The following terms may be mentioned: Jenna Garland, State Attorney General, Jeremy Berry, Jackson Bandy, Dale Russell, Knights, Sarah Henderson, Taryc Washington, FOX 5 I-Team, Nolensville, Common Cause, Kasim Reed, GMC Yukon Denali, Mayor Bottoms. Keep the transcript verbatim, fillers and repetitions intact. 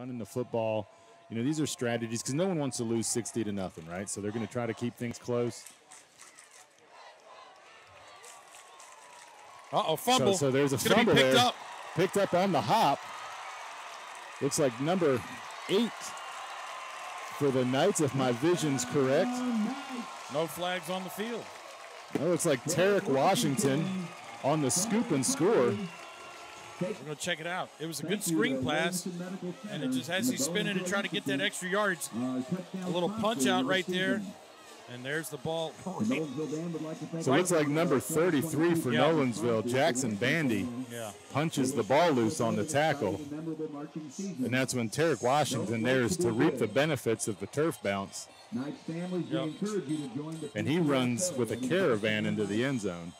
running the football. You know, these are strategies because no one wants to lose sixty to nothing, right? So they're going to try to keep things close. Uh-oh, fumble. So, so there's a it's fumble picked there. Up. Picked up on the hop. Looks like number eight for the Knights, if my vision's correct. No flags on the field. That looks like Taryc Washington on the scoop and score. We're going to check it out. It was a good screen pass, and it just as he's spinning to try to get that extra yards, a little punch out right there, and there's the ball. So it's like number thirty-three for yeah. Nolensville, Jackson Bandy, yeah. punches the ball loose on the tackle, and that's when Taryc Washington there is to reap the benefits of the turf bounce. Yep. And he runs with a caravan into the end zone.